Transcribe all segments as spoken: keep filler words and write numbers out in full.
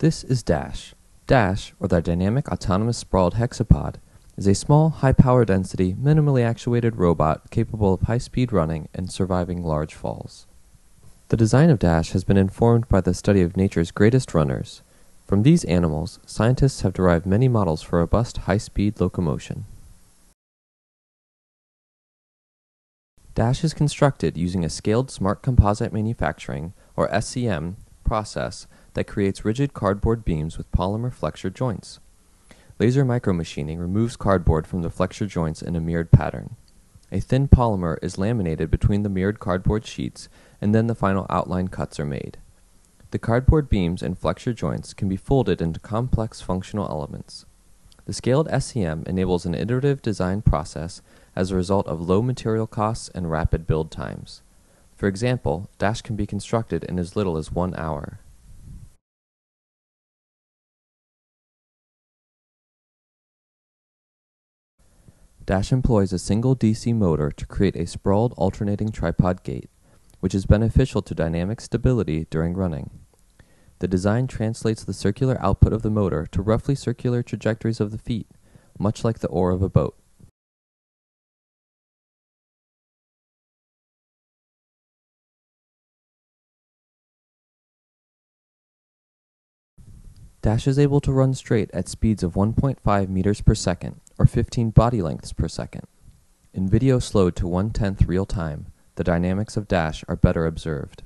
This is DASH. DASH, or the Dynamic Autonomous Sprawled Hexapod, is a small, high-power density, minimally actuated robot capable of high-speed running and surviving large falls. The design of DASH has been informed by the study of nature's greatest runners. From these animals, scientists have derived many models for robust, high-speed locomotion. DASH is constructed using a Scaled Smart Composite Manufacturing, or S E M, process that creates rigid cardboard beams with polymer flexure joints. Laser micromachining removes cardboard from the flexure joints in a mirrored pattern. A thin polymer is laminated between the mirrored cardboard sheets, and then the final outline cuts are made. The cardboard beams and flexure joints can be folded into complex functional elements. The scaled S E M enables an iterative design process as a result of low material costs and rapid build times. For example, DASH can be constructed in as little as one hour. DASH employs a single D C motor to create a sprawled alternating tripod gait, which is beneficial to dynamic stability during running. The design translates the circular output of the motor to roughly circular trajectories of the feet, much like the oar of a boat. DASH is able to run straight at speeds of one point five meters per second, or fifteen body lengths per second. In video slowed to one-tenth real time, the dynamics of DASH are better observed.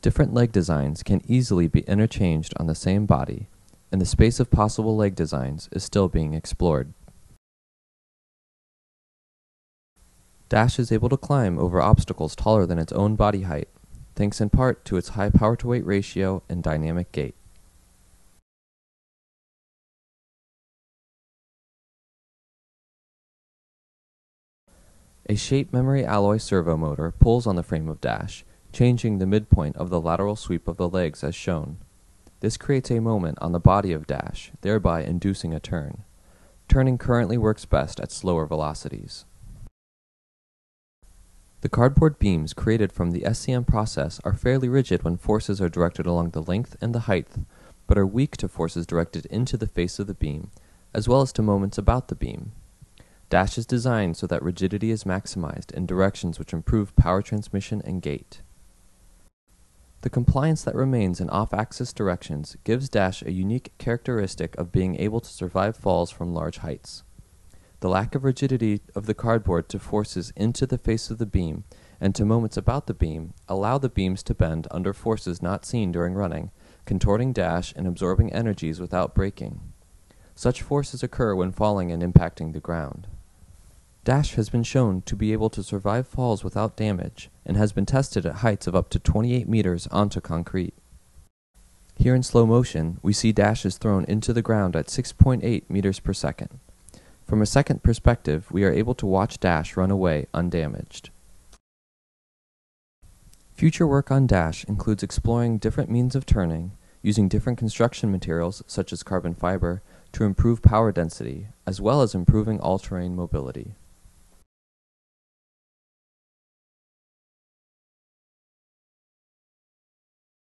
Different leg designs can easily be interchanged on the same body, and the space of possible leg designs is still being explored. DASH is able to climb over obstacles taller than its own body height, thanks in part to its high power-to-weight ratio and dynamic gait. A shape memory alloy servo motor pulls on the frame of DASH, changing the midpoint of the lateral sweep of the legs as shown. This creates a moment on the body of DASH, thereby inducing a turn. Turning currently works best at slower velocities. The cardboard beams created from the S C M process are fairly rigid when forces are directed along the length and the height, but are weak to forces directed into the face of the beam, as well as to moments about the beam. DASH is designed so that rigidity is maximized in directions which improve power transmission and gait. The compliance that remains in off-axis directions gives DASH a unique characteristic of being able to survive falls from large heights. The lack of rigidity of the cardboard to forces into the face of the beam and to moments about the beam allow the beams to bend under forces not seen during running, contorting DASH and absorbing energies without breaking. Such forces occur when falling and impacting the ground. DASH has been shown to be able to survive falls without damage and has been tested at heights of up to twenty-eight meters onto concrete. Here in slow motion, we see DASH is thrown into the ground at six point eight meters per second. From a second perspective, we are able to watch DASH run away undamaged. Future work on DASH includes exploring different means of turning, using different construction materials such as carbon fiber to improve power density, as well as improving all-terrain mobility.